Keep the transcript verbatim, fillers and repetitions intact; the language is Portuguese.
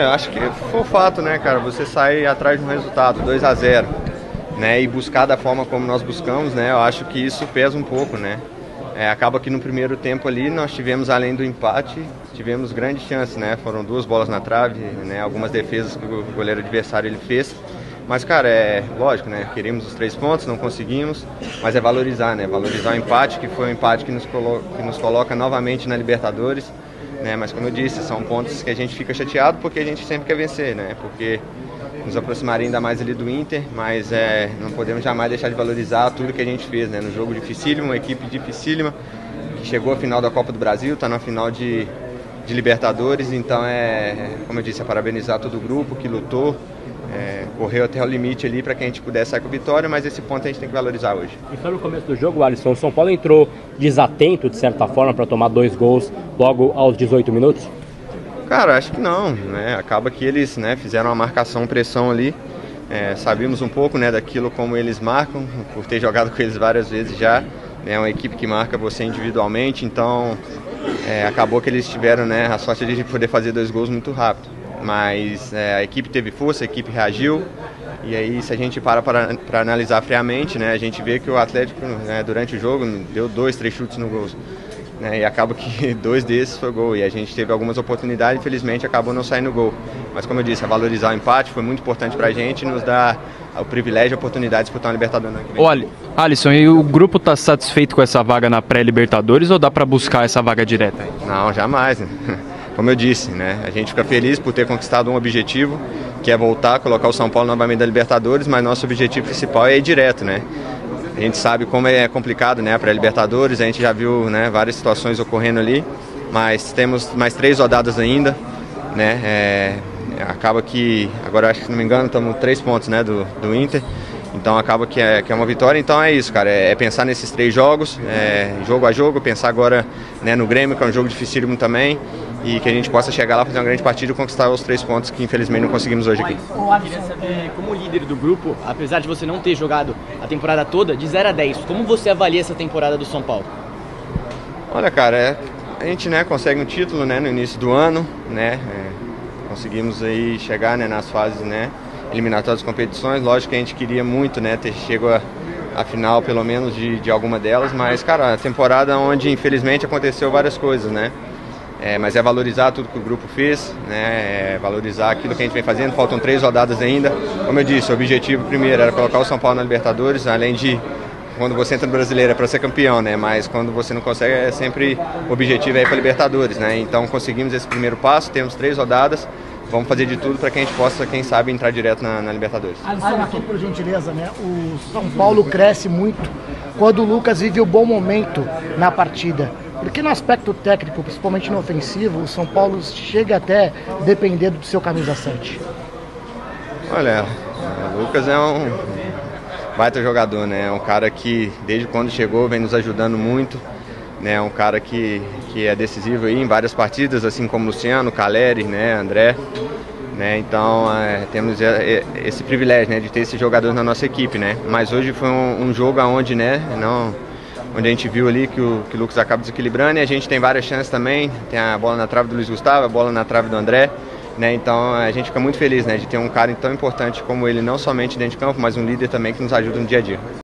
Eu acho que foi o fato, né, cara? Você sair atrás de um resultado, dois a zero, né? E buscar da forma como nós buscamos, né? Eu acho que isso pesa um pouco, né? É, acaba que no primeiro tempo ali nós tivemos, além do empate, tivemos grandes chances, né? Foram duas bolas na trave, né? Algumas defesas que o goleiro adversário ele fez. Mas, cara, é lógico, né? Queríamos os três pontos, não conseguimos, mas é valorizar, né? Valorizar o empate, que foi um empate que nos, colo- que nos coloca novamente na Libertadores, né? Mas, como eu disse, são pontos que a gente fica chateado porque a gente sempre quer vencer, né? Porque nos aproximaria ainda mais ali do Inter, mas é, não podemos jamais deixar de valorizar tudo que a gente fez, né? No jogo dificílimo, uma equipe dificílima, que chegou à final da Copa do Brasil, está na final de, de Libertadores, então é, como eu disse, é parabenizar todo o grupo que lutou, É, correu até o limite ali para que a gente pudesse sair com vitória, mas esse ponto a gente tem que valorizar hoje. E foi no começo do jogo, Alisson, o São Paulo entrou desatento, de certa forma, para tomar dois gols logo aos dezoito minutos? Cara, acho que não, né? Acaba que eles, né, fizeram uma marcação, pressão ali, é, sabíamos um pouco, né, daquilo como eles marcam, por ter jogado com eles várias vezes já, é uma equipe que marca você individualmente, então é, acabou que eles tiveram, né, a sorte de poder fazer dois gols muito rápido. Mas é, a equipe teve força, a equipe reagiu, e aí se a gente para para, para analisar friamente, né, a gente vê que o Atlético, né, durante o jogo deu dois, três chutes no gol, né, e acaba que dois desses foi gol, e a gente teve algumas oportunidades, infelizmente acabou não saindo gol. Mas como eu disse, valorizar o empate foi muito importante para a gente, nos dá o privilégio e a oportunidade de disputar uma Libertadores. Olha, Alisson, e o grupo está satisfeito com essa vaga na Pré-Libertadores ou dá para buscar essa vaga direta? Não, jamais, né? Como eu disse, né? A gente fica feliz por ter conquistado um objetivo, que é voltar, colocar o São Paulo novamente na Libertadores, mas nosso objetivo principal é ir direto, né? A gente sabe como é complicado, né, a Pré-Libertadores, a gente já viu, né, várias situações ocorrendo ali, mas temos mais três rodadas ainda, né? É, acaba que, agora acho que, se não me engano, estamos três pontos, né, do, do Inter, então acaba que é, que é uma vitória, então é isso, cara, é, é pensar nesses três jogos, é, jogo a jogo, pensar agora, né, no Grêmio, que é um jogo dificílimo também, e que a gente possa chegar lá, fazer uma grande partida e conquistar os três pontos que infelizmente não conseguimos hoje aqui. Mas, queria saber, como líder do grupo, apesar de você não ter jogado a temporada toda, de zero a dez, como você avalia essa temporada do São Paulo? Olha, cara, é, a gente, né, consegue um título, né, no início do ano, né, é, conseguimos aí chegar, né, nas fases, né, eliminatórias das competições. Lógico que a gente queria muito, né, ter chegado a, a final pelo menos de, de alguma delas, mas, cara, a temporada onde infelizmente aconteceu várias coisas, né? É, mas é valorizar tudo que o grupo fez, né? É valorizar aquilo que a gente vem fazendo. Faltam três rodadas ainda. Como eu disse, o objetivo primeiro era colocar o São Paulo na Libertadores, além de, quando você entra no Brasileiro, é para ser campeão, né? Mas quando você não consegue, é sempre o objetivo é ir para a Libertadores, né? Então conseguimos esse primeiro passo, temos três rodadas. Vamos fazer de tudo para que a gente possa, quem sabe, entrar direto na, na Libertadores. Alisson, aqui por gentileza, né? O São Paulo cresce muito quando o Lucas vive o bom momento na partida. Porque no aspecto técnico, principalmente no ofensivo, o São Paulo chega até dependendo do seu camisa sete. Olha, o Lucas é um baita jogador, né? É um cara que, desde quando chegou, vem nos ajudando muito. É um cara que, que é decisivo aí em várias partidas, assim como Luciano, Caleri, né, André. Né, então é, temos esse privilégio, né, de ter esses jogadores na nossa equipe. Né, mas hoje foi um, um jogo onde, né, não, onde a gente viu ali que o, que o Lucas acaba desequilibrando, e a gente tem várias chances também. Tem a bola na trave do Luiz Gustavo, a bola na trave do André. Né, então a gente fica muito feliz, né, de ter um cara tão importante como ele, não somente dentro de campo, mas um líder também que nos ajuda no dia a dia.